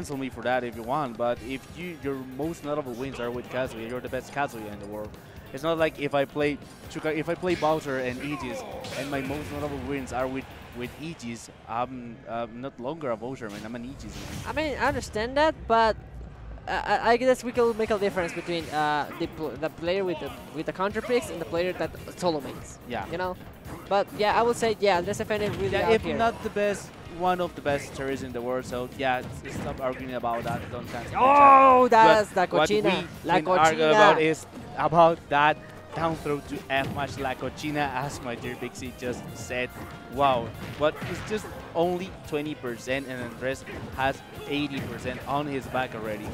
cancel me for that if you want, but if your most notable wins are with Kazuya, you're the best Kazuya in the world. It's not like if I play Bowser and Aegis, and my most notable wins are with Aegis, I'm not longer a Bowser man, I'm an Aegis. I mean, I understand that, but I guess we can make a difference between the player with the counter picks and the player that solo mates. Yeah. You know? But yeah, I would say, yeah, Andres FN is really out if here. Not the best, one of the best terrorists in the world, so yeah, stop arguing about that. Don't cancel. Oh, that's La Cochina. La Cochina. What we argue about is about that down throw to F match La Cochina, as my dear Pixie just said. Wow, but it's just only 20% and Andres has 80% on his back already.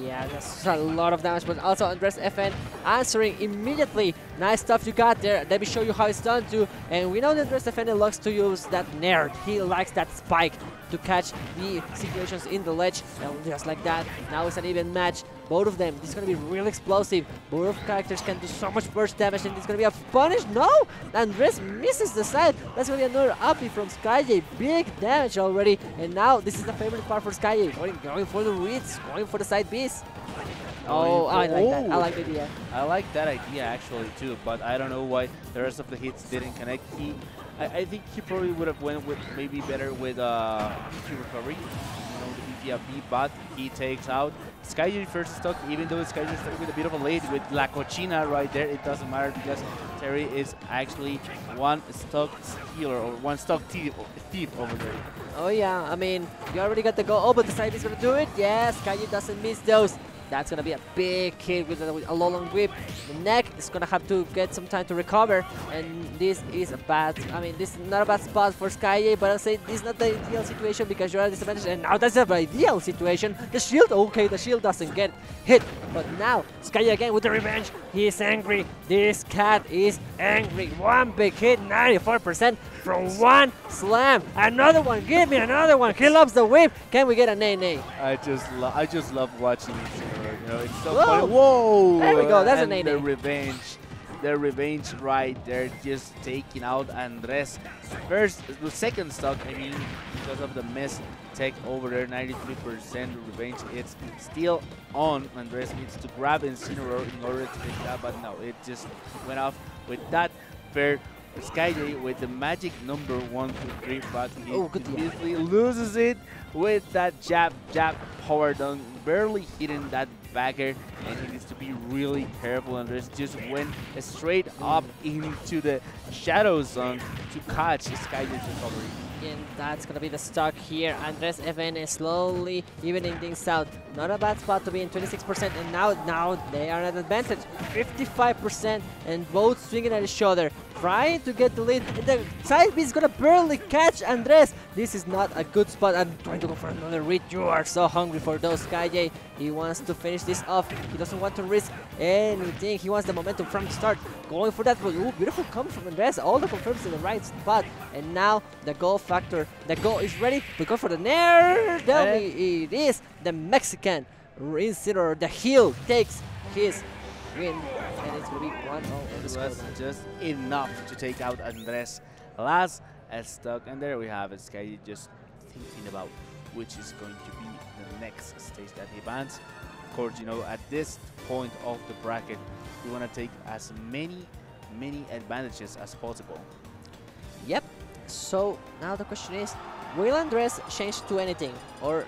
Yeah, that's a lot of damage, but also Andres FN answering immediately. Nice stuff you got there. Let me show you how it's done too. And we know that Andres FN likes to use that nair. He likes that spike to catch the situations in the ledge. And just like that, now it's an even match. Both of them, this is going to be real explosive. Both characters can do so much burst damage, and it's going to be a punish. No! Andres misses the side. That's going to be another uppie from SkyJay. Big damage already. And now, this is the favorite part for SkyJay. Going for the reads, going for the side Bs. Oh, I like that. I like the idea. I like that idea, actually, too. But I don't know why the rest of the hits didn't connect. I think he probably would have went with maybe better with BT recovery. You know, the BTFB, but he takes out SkyJay first stock, even though SkyJay stuck with a bit of a lead with La Cochina right there. It doesn't matter because Terry is actually one stock stealer or one stock thief over there. Oh yeah, I mean, you already got the go. Oh, but the side is going to do it. Yes, SkyJay doesn't miss those. That's going to be a big hit with a long whip. The neck is going to have to get some time to recover. And this is a bad, I mean, this is not a bad spot for SkyJay, but I'll say this is not the ideal situation because you're at a disadvantage. And now that's the ideal situation. The shield, okay, the shield doesn't get hit. But now, SkyJay again with the revenge. He is angry. This cat is angry. One big hit, 94% from one slam. Another one, give me another one. He loves the whip. Can we get a nay-nay? I just love watching it. You know, it's so funny. Whoa! There we go, that's an 8-8. The revenge right there, just taking out Andres. The second stock, I mean, because of the miss tech over there, 93% revenge. It's still on. Andres needs to grab Incineroar in order to take that, but no, it just went off with that fair. SkyJay with the magic number 1, 2, 3, but he immediately loses it with that jab power down, barely hitting that bagger, and he needs to be really careful. Andres just went straight up into the shadow zone to catch SkyJay's recovery. And that's going to be the stock here. Andres FN is slowly evening things out. Not a bad spot to be in, 26%, and now they are at advantage, 55%, and both swinging at each other, trying to get the lead. And the side B is going to barely catch Andres. This is not a good spot. I'm trying to go for another read. You are so hungry for those, SkyJay. He wants to finish this off. He doesn't want to risk anything. He wants the momentum from the start. Going for that. Ooh, beautiful come from Andres. All the confirms in the right spot. And now the goal factor. The goal is ready to go for the nair. There it is. The Mexican Incineroar. The heel takes his win. And it's going to be 1-0. It was just enough to take out Andres. Last stock. And there we have it. SkyJay just thinking about which is going to be the next stage that he bans. Of course, you know, at this point of the bracket, you want to take as many advantages as possible. Yep. So now the question is, will Andres change to anything, or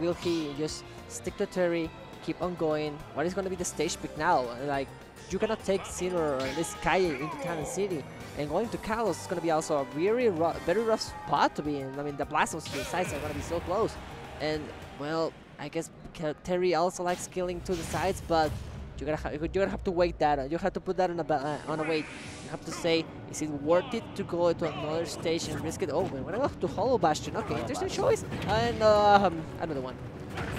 will he just stick to Terry, keep on going? What is going to be the stage pick now? Like, you cannot take Silver or this SkyJay into Town and City. And going to Kalos is going to be also a very rough spot to be in. I mean, the blast sides are going to be so close. And, well, I guess Terry also likes killing to the sides, but you're gonna have to wait that. You have to put that on a weight. You have to say, is it worth it to go to another stage and risk it? Oh, we're going to go to Hollow Bastion. Okay, interesting choice. And another one.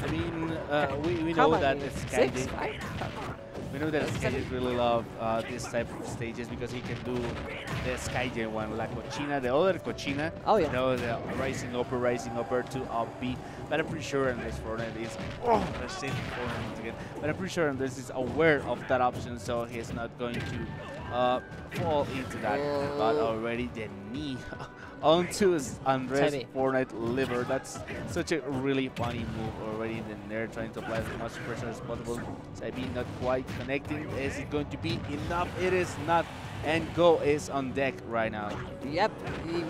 I mean, we know that it's SkyJay. We know that SkyJay really love this type of stages because he can do the SkyJay one, La Cochina, the other Cochina. Oh yeah. You know, the rising upper to up B. But I'm pretty sure Andres is aware of that option, so he's not going to fall into that. But already the knee onto his Andres Fortnite liver. That's such a really funny move already. Then they're trying to apply as much pressure as possible. Sabi not quite connecting. Is it going to be enough? It is not. And Go is on deck right now. Yep,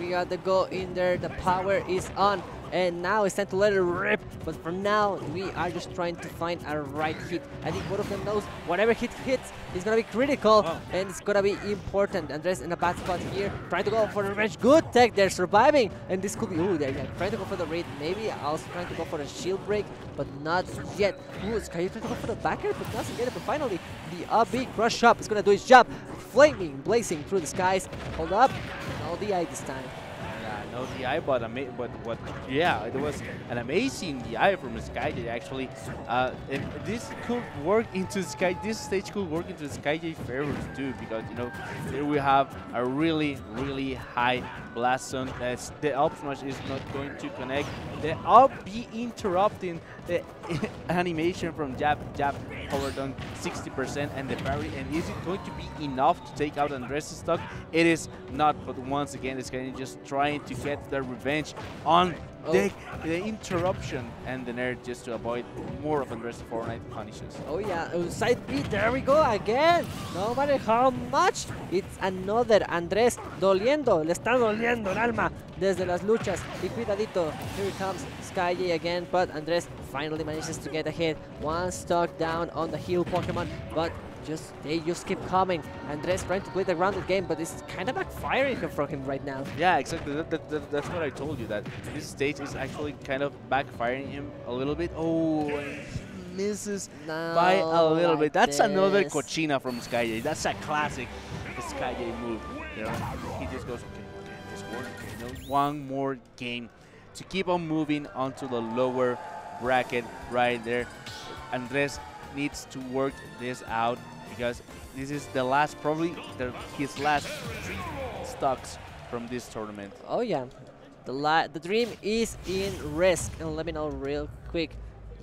we got the Go in there. The power is on. And now it's time to let it rip. But for now, we are just trying to find a right hit. I think both of them knows whatever hit hits is going to be critical. Oh. And it's going to be important. Andres in a bad spot here. Trying to go for the revenge. Good tech. They're surviving. And this could be... Ooh, they're trying to go for the raid. Maybe also trying to go for a shield break. But not yet. Ooh, Sky trying to go for the backer, but doesn't get it. But finally, the big rush up is going to do its job. Flaming, blazing through the skies. Hold up. No DI this time. No DI, but it was an amazing DI from SkyJay actually. And this could work into SkyJay. This stage could work into SkyJay favors too, because you know there we have a really high blast zone. The up smash is not going to connect. The up B interrupting the animation from jab powered on 60% and the parry. And is it going to be enough to take out Andres' stock? It is not. But once again, SkyJay just trying to get their revenge on the interruption and the nerd just to avoid more of Andres Fortnite punishes. Oh yeah, side B, there we go again. No matter how much, it's another Andres doliendo, le está doliendo el alma desde las luchas. Y cuidadito, here comes SkyJay again, but Andres finally manages to get a hit. One stock down on the heel Pokemon, but they just keep coming. Andres trying to play the grounded game, but it's kind of backfiring from him right now. Yeah, exactly. That's what I told you, that this stage is actually kind of backfiring him a little bit. Oh, and misses by a little bit. That's another Cochina from SkyJay. That's a classic SkyJay move. You know, he just goes, okay, just one more game to keep on moving onto the lower bracket right there. Andres needs to work this out, because this is the last, probably his last stocks from this tournament. Oh yeah, the dream is in risk. And let me know real quick.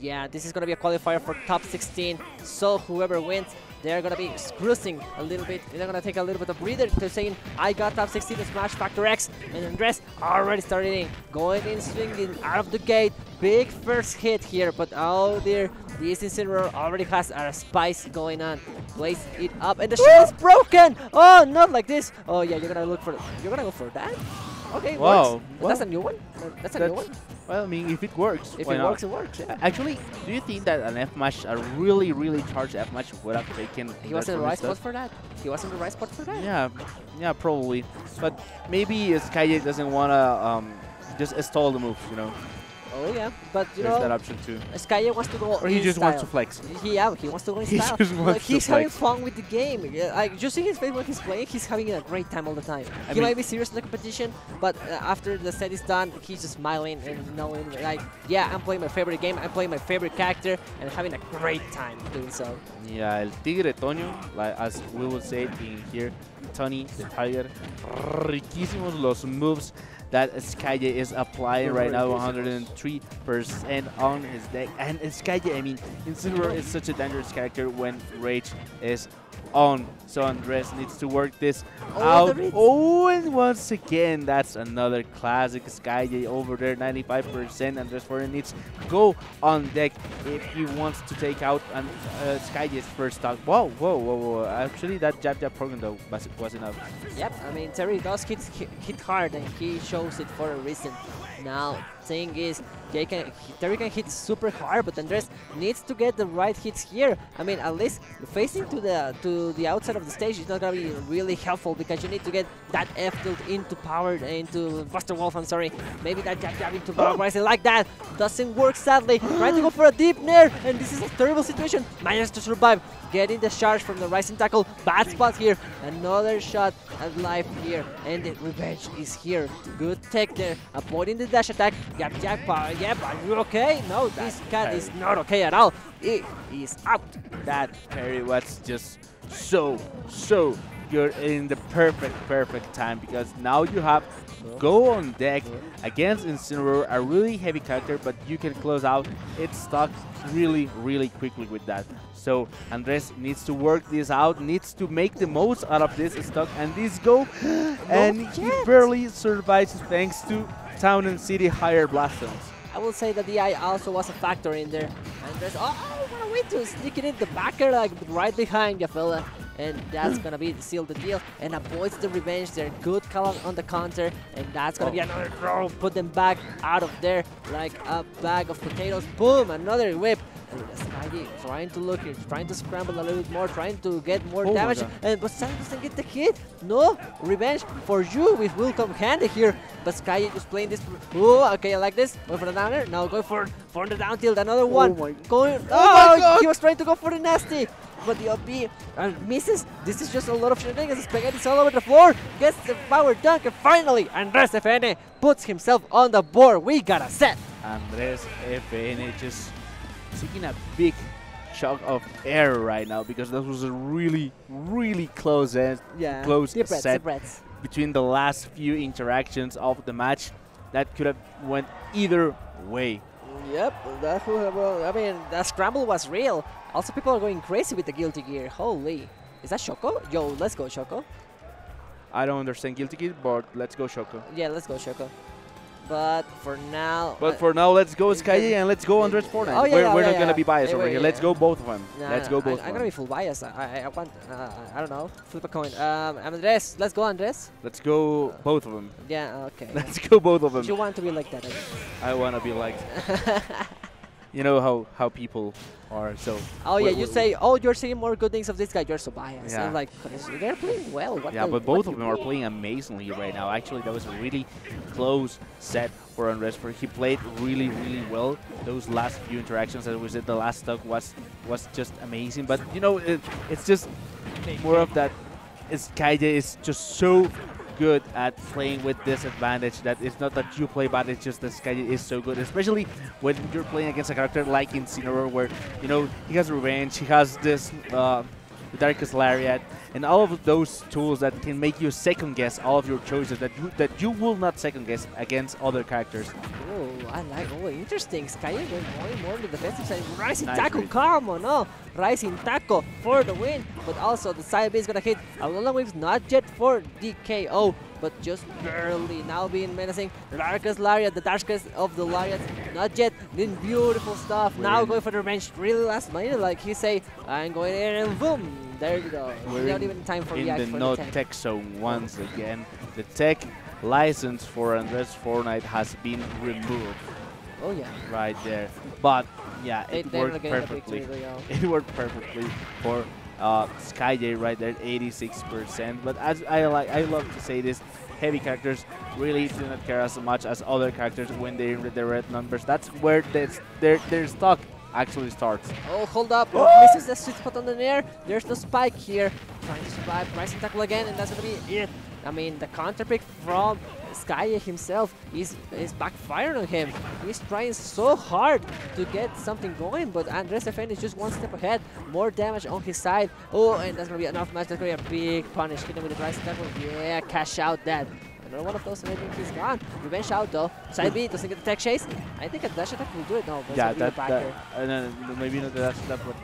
Yeah, this is gonna be a qualifier for top 16. So whoever wins, they're gonna be cruising a little bit. They're gonna take a little bit of breather. They're saying, "I got top 16 in Smash Factor X," and Andres already starting going in, swinging out of the gate. Big first hit here, but oh dear. This Incineroar already has a spice going on. Blaze it up, and the shield is broken! Oh, not like this! Oh yeah, you're gonna look for... You're gonna go for that? Okay, wow. Works. Well, that's a new one? That's a new one? Well, I mean, if it works, If it works, it works, yeah. Actually, do you think that an F-Mash, a really charged F-Mash would have taken... He was in the right spot for that? He was in the right spot for that? Yeah, yeah, probably. But maybe SkyJay doesn't want to just stall the move, you know? Oh yeah, but you know, there's that option too. SkyJay wants to go. Or he just wants to flex. Yeah, he wants to go in style. Like, he's having fun with the game. Like, just see his face when he's playing. He's having a great time all the time. He might be serious in the competition, but after the set is done, he's just smiling and knowing, like, yeah, I'm playing my favorite game. I'm playing my favorite character, and having a great time doing so. Yeah, el tigre Toño, like as we would say in here, Tony the Tiger. Riquísimos los moves that SkyJay is applying right now, 103% on his deck. And SkyJay, I mean, Incineroar is such a dangerous character when rage is on. So Andres needs to work this out. Oh, and once again, that's another classic SkyJay over there, 95%. Andres Fortnite needs to go on deck if he wants to take out SkyJay's first stock. Whoa, whoa, whoa, whoa. Actually, that jab program, though, was enough. Yep, I mean, Terry does hit hard, and he shows it for a reason. Now, thing is, Terry can hit super hard, but Andres needs to get the right hits here. I mean, at least facing to the outside of the stage is not gonna be really helpful, because you need to get that F tilt into power, into Buster Wolf, I'm sorry. Maybe that jab into Block Rising like that doesn't work, sadly. Trying to go for a deep nair, and this is a terrible situation. Manages to survive, getting the charge from the rising tackle. Bad spot here, another shot at life here, and the revenge is here. Good tech there, avoiding the dash attack. Yep, are you okay? No, this cat is not okay at all. It is out. That parry was just so good in the perfect time, because now you have go on deck against Incineroar, a really heavy character, but you can close out its stocks really quickly with that. So Andres needs to work this out, needs to make the most out of this stock and this go, and he barely survives thanks to Town and City higher blast zones. I will say that the AI also was a factor in there. Andres, oh, what a way to sneak it in the backer, like right behind Gafela. And that's gonna be seal the deal, and avoids the revenge there. Good call on the counter, and that's gonna be another throw. Put them back out of there like a bag of potatoes. Boom, another whip. And SkyJay trying to look here, trying to scramble a little bit more, trying to get more damage, and but Sam doesn't get the hit. No revenge for you, which will come handy here. But SkyJay just playing this. Oh, okay, I like this. Going for the downer. Now going for the down tilt. Another one. Oh my God. He was trying to go for the nasty, but the OP misses. This is just a lot of shenanigans. Spaghetti's all over the floor. Gets the power dunk, and finally Andres FN puts himself on the board. We got a set. Andres FN just taking a big shock of air right now because that was a really close end, close set between the last few interactions of the match. That could have went either way. Yep, that would have, I mean, that scramble was real. Also, people are going crazy with the Guilty Gear. Holy. Is that Shoko? Yo, let's go, Shoko. I don't understand Guilty Gear, but let's go, Shoko. Yeah, let's go, Shoko. But for now, let's go SkyJay and let's go Andres Fortnite. Oh, yeah, we're not going to be biased over here. Let's go both of them. Let's go both of them. I'm going to be full biased. I want, I don't know, flip a coin. Andres, let's go Andres. Let's go both of them. Yeah, okay. Let's go both of them. You want to be like that. I want to be like that. You know how people are, so... Oh, yeah, you say, oh, you're saying more good things of this guy, you're so biased. Yeah. I'm like, they're playing well. But both of them are playing amazingly right now. Actually, that was a really close set for Andres. He played really well. Those last few interactions, as we said, the last stock was just amazing. But, you know, it's just more of that. SkyJay is just so good at playing with disadvantage. That it's not that you play bad, it's just that SkyJay is so good, especially when you're playing against a character like Incineroar, where you know he has revenge, he has this Darkest Lariat, and all of those tools that can make you second guess all of your choices that you will not second guess against other characters. Oh, I like. Oh, interesting. SkyJay going more and more to the defensive side. Rising Taco, come on, no. Rising Taco for the win, but also the side B is gonna hit a lot of waves, not yet for DKO, but just barely now being menacing. Darkest Lariat, the darkest of the Lariats, not yet. Doing beautiful stuff. We're now going for the revenge. Really last minute, like he say, I'm going in and boom. There you go. We're not even time for reaction. In the no tech zone once again. The tech license for Andres Fortnite has been removed. Oh yeah. Right there. But yeah, it worked perfectly. It worked perfectly for SkyJay right there, 86%. But as I love to say this, heavy characters really do not care as much as other characters when they're in the red numbers. That's where they're stuck. Actually starts. Oh, hold up. Oh! Misses the sweet spot on the air. There's no spike here. Trying to survive. Rising tackle again, and that's going to be it. I mean, the counter pick from SkyJay himself is backfiring on him. He's trying so hard to get something going, but Andres FN is just one step ahead. More damage on his side. Oh, and that's going to be enough match. That's going to be a big punish. Hit him with the rising tackle. Yeah, cash out that. Another one of those, and I think he's gone. Revenge out though. Side B doesn't get the tech chase. I think a dash attack will do it. No, yeah, no, maybe not the dash attack, but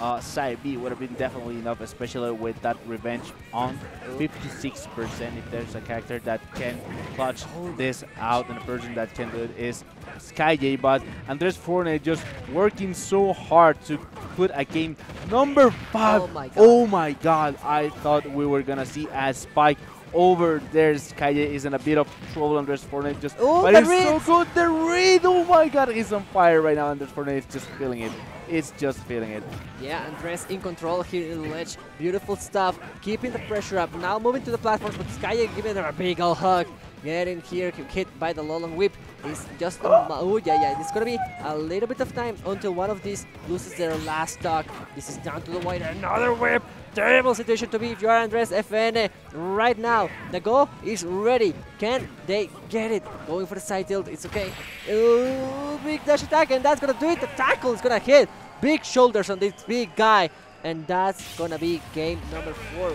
that side B would have been definitely enough, especially with that revenge on 56%. If there's a character that can clutch this out, and the person that can do it is SkyJay. But Andres Fortnite just working so hard to put a game number 5. Oh my God, I thought we were gonna see a spike. Over there, SkyJay is in a bit of trouble. Andres Fortnite just, but it's so good. The read, oh my God, he's on fire right now. Andres Fortnite is just feeling it. It's just feeling it. Yeah, Andres in control here in the ledge. Beautiful stuff, keeping the pressure up. Now moving to the platforms, but SkyJay giving her a big old hug. Get in here, hit by the Lolong Whip. It's just, it's gonna be a little bit of time until one of these loses their last stock. This is down to the wire, another whip. Terrible situation to be if you are Andres FN right now. The go is ready. Can they get it? Going for the side tilt, it's okay. Ooh, big dash attack, and that's gonna do it. The tackle is gonna hit. Big shoulders on this big guy. And that's gonna be game number 4. We are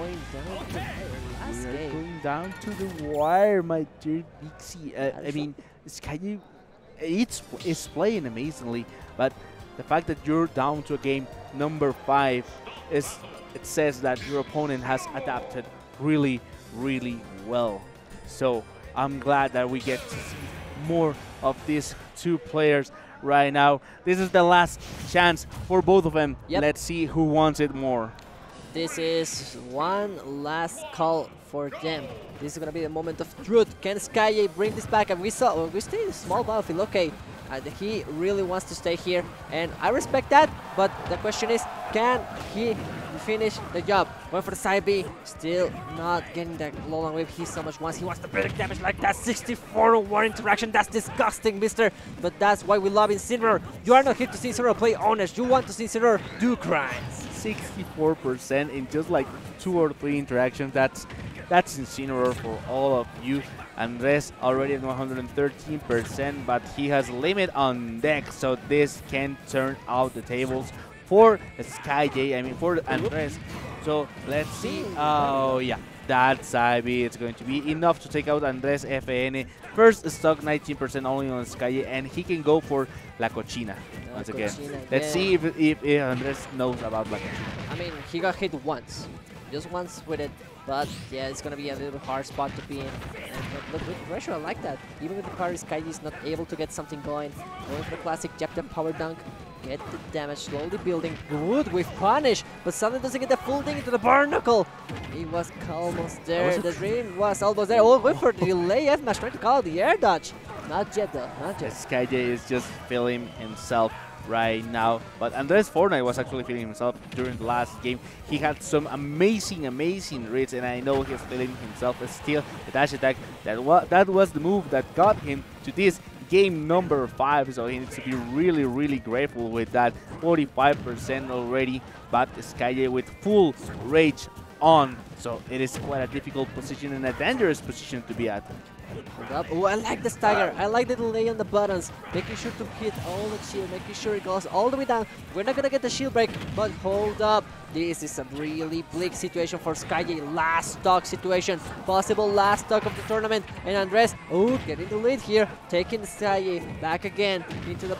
going down to last game. We are going down to the wire, my dear Bixie. I mean, SkyJay, it's playing amazingly, but the fact that you're down to a game number 5 is, it says that your opponent has adapted really, really well. So I'm glad that we get to see more of these two players right now. This is the last chance for both of them. Yep. Let's see who wants it more. This is one last call for them. This is gonna be the moment of truth. Can SkyJay bring this back? And we saw, well, we stay in a small battlefield, okay. And he really wants to stay here, and I respect that, but the question is, can he finish the job? Went for the side B, still not getting that low long wave he so much wants. He wants to build damage like that 64-1 interaction. That's disgusting, mister. But that's why we love Incineroar. You are not here to see Incineroar play honest. You want to see Incineroar do crimes. 64% in just like 2 or 3 interactions. That's Incineroar for all of you. Andres already at 113%, but he has a limit on deck, so this can turn out the tables for SkyJay, I mean for Andres. So let's see. Oh yeah, that side B, it's going to be enough to take out Andres FN. First stock 19% only on SkyJay, and he can go for La Cochina once again. Let's see if Andres knows about La Cochina. I mean, he got hit once, just once with it, but yeah, it's gonna be a little hard spot to be in. But with pressure, I like that. Even with the power, SkyJay is not able to get something going. Going for the classic Japan power dunk. Get the damage, slowly building. Good with punish, but suddenly doesn't get the full thing into the barnacle. He was almost there. The dream was almost there. Oh, wait for the delay. F-Mash trying to call the air dodge. Not yet, though. Not yet. SkyJay is just feeling himself right now. But Andres Fortnite was actually feeling himself during the last game. He had some amazing reads, and I know he's feeling himself still. The dash attack, that was the move that got him to this game number 5, so he needs to be really, really grateful with that. 45% already, but SkyJay with full rage on, so it is quite a difficult position and a dangerous position to be at. Oh, I like the stagger, I like the delay on the buttons, making sure to hit all the shield, making sure it goes all the way down. We're not gonna get the shield break, but hold up. This is a really bleak situation for SkyJay. Last stock situation, possible last stock of the tournament, and Andres, oh, getting the lead here, taking SkyJay back again into the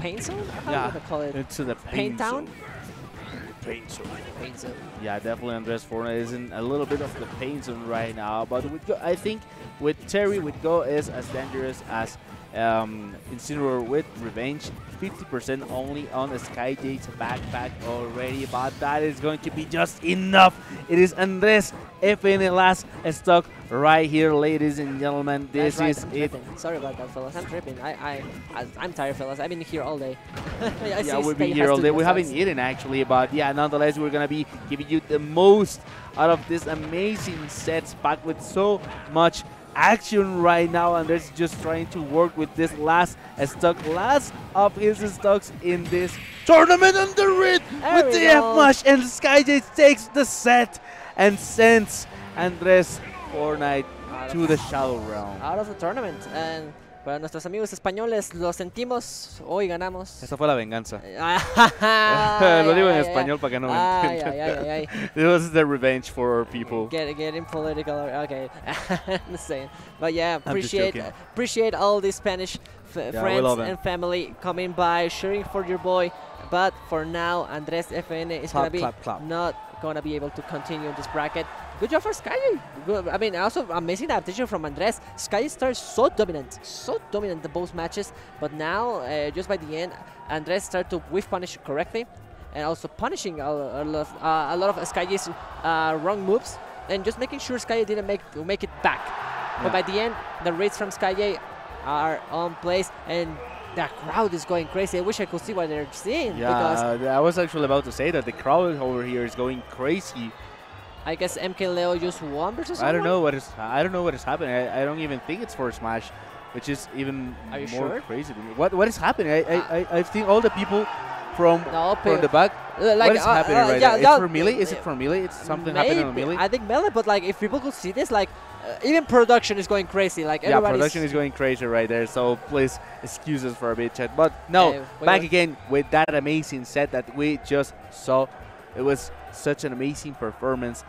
paint zone. How do you call it? Into the paint town. Pain zone. Pain zone. Yeah, definitely Andres Fortnite is in a little bit of the pain zone right now, but with Go, I think with Terry, with Go is as dangerous as Incineroar with Revenge. 50% only on SkyJay's backpack already, but that is going to be just enough. It is Andres FN last stock right here, ladies and gentlemen. This right, is I'm it. Tripping. Sorry about that, fellas. I'm tripping. I'm tired, fellas. I've been here all day. Yeah, we've been here all day. We haven't eaten actually, but yeah, nonetheless, we're gonna be giving you the most out of this amazing sets packed with so much action right now. And Andres just trying to work with this last stock, last of his stocks in this tournament on the read with the F-Mash, and SkyJay takes the set and sends Andres Fortnite to the shallow realm. Out of the tournament. And para nuestros amigos españoles, lo sentimos, hoy ganamos. Esa fue la venganza. Lo digo en español para que no me entiendan. This was the revenge for our people. Getting political, okay. Insane. But yeah, appreciate all the Spanish friends and family coming by, cheering for your boy. But for now, Andres FN is not gonna be able to continue in this bracket. Good job for SkyJay. I mean, also amazing adaptation from Andres. SkyJay starts so dominant in both matches, but now just by the end, Andres started to whiff punish correctly, and also punishing a lot of SkyJay's wrong moves, and just making sure SkyJay didn't make it back. Yeah. But by the end, the reads from SkyJay are on place, and the crowd is going crazy. I wish I could see what they're seeing. Yeah, because I was actually about to say that the crowd over here is going crazy. I guess MK Leo just won versus someone? I don't know what is happening. I don't even think it's for Smash, which is even more crazy to me. What is happening? I think all the people from the back. What is happening right now? It's for Melee? Is it for Melee? It's something happening on Melee? I think Melee, but like if people could see this, like even production is going crazy. Like production is going crazy right there. So please excuse us for a bit, chat. But no, back again with that amazing set that we just saw. It was such an amazing performance